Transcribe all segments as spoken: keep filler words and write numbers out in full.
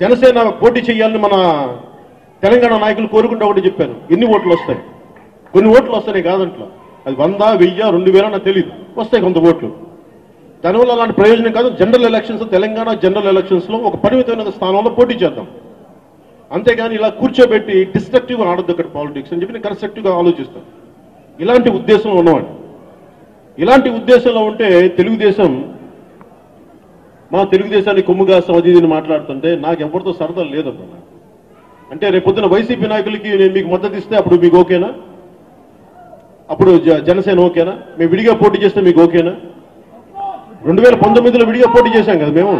జనసేన పోటీ చేయాలని మన తెలంగాణ నాయకులు కోరుకుంటా ఒకటి చెప్పాను. ఎన్ని ఓట్లు వస్తాయి, కొన్ని ఓట్లు వస్తాయి కాదంట్లో, అది వంద వెయ్యి రెండు వేల నాకు తెలియదు, వస్తాయి కొంత ఓట్లు. దానివల్ల అలాంటి ప్రయోజనం కాదు. జనరల్ ఎలక్షన్స్, తెలంగాణ జనరల్ ఎలక్షన్స్లో ఒక పరిమితమైన స్థానంలో పోటీ చేద్దాం, అంతేగాని ఇలా కూర్చోబెట్టి డిస్ట్రక్టివ్గా ఆడద్దు అక్కడ పాలిటిక్స్ అని చెప్పి నేను కన్స్ట్రక్టివ్గా ఆలోచిస్తాను. ఇలాంటి ఉద్దేశంలో ఉన్నవాడు, ఇలాంటి ఉద్దేశంలో ఉంటే తెలుగుదేశం, మా తెలుగుదేశాన్ని కొమ్ముగా సమాధిని మాట్లాడుతుంటే నాకు ఎవరితో సరదా లేదమ్మా. అంటే రేపొద్దున వైసీపీ నాయకులకి నేను మీకు మద్దతు ఇస్తే అప్పుడు మీకు ఓకేనా, అప్పుడు జనసేన ఓకేనా, మేము విడిగా పోటీ చేస్తే మీకు ఓకేనా? రెండు వేల పంతొమ్మిదిలో విడిగా పోటీ చేశాం కదా మేము.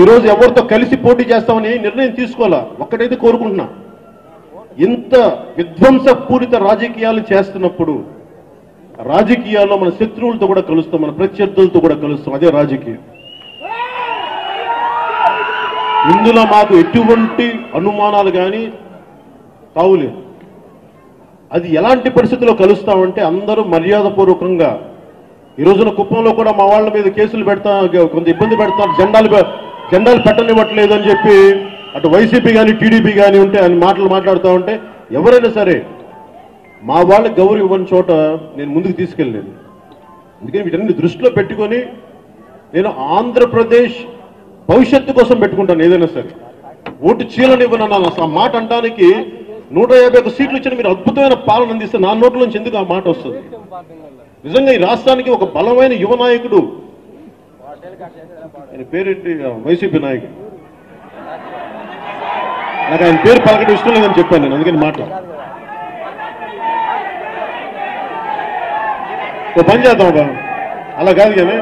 ఈరోజు ఎవరితో కలిసి పోటీ చేస్తామని నిర్ణయం తీసుకోవాలా? ఒక్కటైతే కోరుకుంటున్నా, ఇంత విధ్వంసపూరిత రాజకీయాలు చేస్తున్నప్పుడు రాజకీయాల్లో మన శత్రువులతో కూడా కలుస్తాం, మన ప్రత్యర్థులతో కూడా కలుస్తాం, అదే రాజకీయం. ఇందులో మాకు ఎటువంటి అనుమానాలు కానీ తావులేదు. అది ఎలాంటి పరిస్థితుల్లో కలుస్తామంటే అందరూ మర్యాదపూర్వకంగా, ఈ రోజున కుప్పంలో కూడా మా వాళ్ళ మీద కేసులు పెడతా, కొంత ఇబ్బంది పెడతారు, జెండాలు జెండాలు పెట్టనివ్వట్లేదు అని చెప్పి అటు వైసీపీ కానీ టీడీపీ కానీ ఉంటే అని మాటలు మాట్లాడుతూ ఉంటే ఎవరైనా సరే మా వాళ్ళకి గౌరవం ఇవ్వని చోట నేను ముందుకు తీసుకెళ్ళలేదు. అందుకని వీటన్ని దృష్టిలో పెట్టుకొని నేను ఆంధ్రప్రదేశ్ భవిష్యత్తు కోసం పెట్టుకుంటాను ఏదైనా సరే. ఓటు చీలనివ్వనన్నా ఆ మాట అంటానికి నూట యాభై ఒక సీట్లు ఇచ్చిన మీరు అద్భుతమైన పాలన అందిస్తే నా నోట్ల నుంచి ఎందుకు ఆ మాట వస్తుంది? నిజంగా ఈ రాష్ట్రానికి ఒక బలమైన యువ నాయకుడు, ఆయన పేరేంటి వైసీపీ నాయకుడు, నాకు ఆయన పేరు పలకడం ఇష్టం లేదని చెప్పాను నేను, అందుకని మాట. ఓ పని చేద్దాం బాబు, అలా కాదు కానీ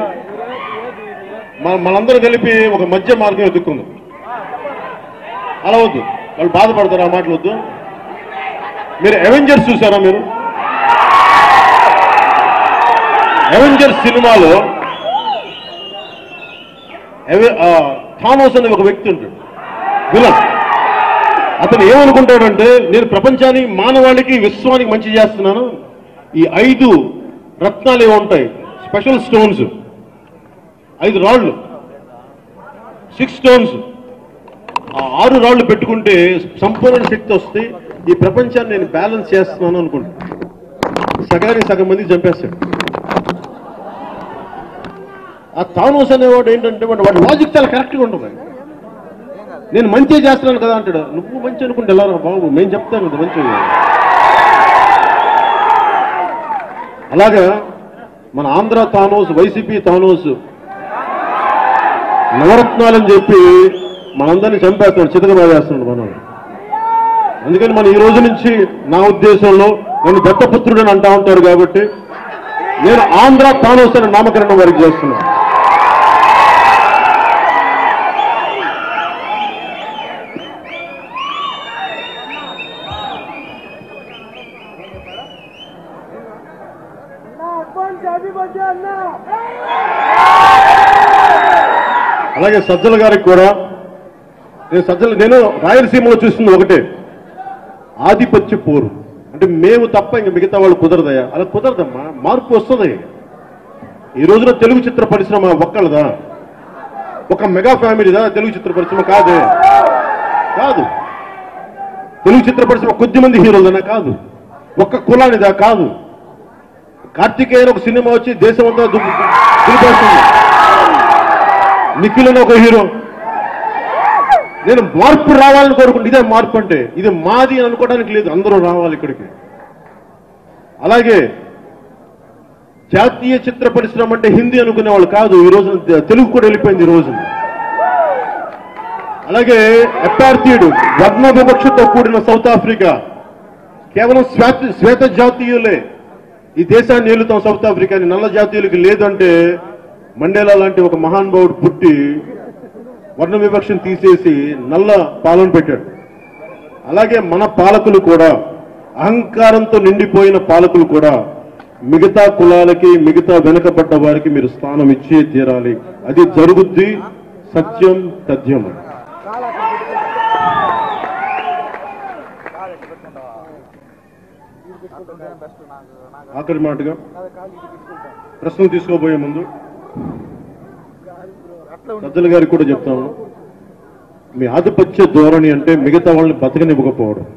మనం మనందరూ కలిపి ఒక మధ్య మార్గం ఎదుర్కొందాం. అలా వద్దు, వాళ్ళు బాధపడతారు ఆ మాటలు వద్దు. మీరు అవెంజర్స్ చూసారా? మీరు అవెంజర్స్ సినిమాలో థానోస్ అనే ఒక వ్యక్తి ఉంటాడు, విలన్. అతను ఏమనుకుంటాడంటే నేను ప్రపంచానికి, మానవాళికి, విశ్వానికి మంచి చేస్తున్నాను, ఈ ఐదు రత్నాలు ఏవో ఉంటాయి, స్పెషల్ స్టోన్స్, ఐదు రాళ్ళు, సిక్స్ స్టోన్స్, ఆ ఆరు రాళ్ళు పెట్టుకుంటే సంపూర్ణ శక్తి వస్తే ఈ ప్రపంచాన్ని నేను బ్యాలెన్స్ చేస్తున్నాను అనుకుంటాను. సగానికి సగం మంది చంపేస్తాడు ఆ థానోస్ అనేవాడు. ఏంటంటే వాడు లాజిక్ చాలా కరెక్ట్గా ఉంటుంది. నేను మంచి చేస్తున్నాను కదా అంటాడు. నువ్వు మంచి అనుకుంటే ఎలా బాబు, నేను చెప్తాను కదా మంచి. అలాగా మన ఆంధ్ర థానోస్, వైసీపీ థానోస్, నవరత్నాలని చెప్పి మనందరినీ చంపేస్తున్నాడు, చితకబాదేస్తున్నాడు మనం. అందుకని మనం ఈ రోజు నుంచి, నా ఉద్దేశంలో నేను దత్తపుత్రుడు అని అంటా ఉంటారు కాబట్టి నేను ఆంధ్ర థానోస్ అనే నామకరణం వరకు చేస్తున్నాను. అలాగే సజ్జల గారికి కూడా నేను సజ్జల నేను రాయలసీమలో చూస్తుంది ఒకటే, ఆధిపత్య పోరు అంటే మేము తప్ప ఇంక మిగతా వాళ్ళు కుదరదయా? అలా కుదరదమ్మా, మార్పు వస్తుంది. ఈ రోజున తెలుగు చిత్ర పరిశ్రమ ఒక్కళ్ళదా, ఒక మెగా ఫ్యామిలీదా తెలుగు చిత్ర పరిశ్రమ? కాదే కాదు. తెలుగు చిత్ర పరిశ్రమ కొద్ది మంది హీరోలదనా? కాదు. ఒక్క కులానిదా? కాదు. కార్తికేయన్ ఒక సినిమా వచ్చి దేశమంతా దుబ్బేస్తుంది. నిఖిల్ అని ఒక హీరో. నేను మార్పు రావాలని కోరుకుంటే ఇదే మార్పు. అంటే ఇది మాది అని అనుకోవడానికి లేదు, అందరూ రావాలి ఇక్కడికి. అలాగే జాతీయ చిత్ర పరిశ్రమ అంటే హిందీ అనుకునేవాళ్ళు కాదు, ఈ రోజు తెలుగు కూడా వెళ్ళిపోయింది ఈ రోజు. అలాగే అపార్థియుడు, వర్ణ వివక్షతో కూడిన సౌత్ ఆఫ్రికా, కేవలం శ్వేత శ్వేత జాతీయులే ఈ దేశాన్ని ఏలుతాం సౌత్ ఆఫ్రికాని, నల్ల జాతీయులకి లేదంటే మండేలా లాంటి ఒక మహానుభావుడు పుట్టి వర్ణ వివక్షను తీసేసి నల్ల పాలన పెట్టాడు. అలాగే మన పాలకులు కూడా అహంకారంతో నిండిపోయిన పాలకులు కూడా మిగతా కులాలకి, మిగతా వెనుకబడ్డ వారికి మీరు స్థానం ఇచ్చే తీరాలి. అది జరుగుద్ది, సత్యం తథ్యం. ఆఖరి మాటగా ప్రశ్నలు తీసుకోబోయే ముందు సజ్జల గారికి కూడా చెప్తాము, మీ ఆధిపత్య ధోరణి అంటే మిగతా వాళ్ళని బతకనివ్వకపోవడం.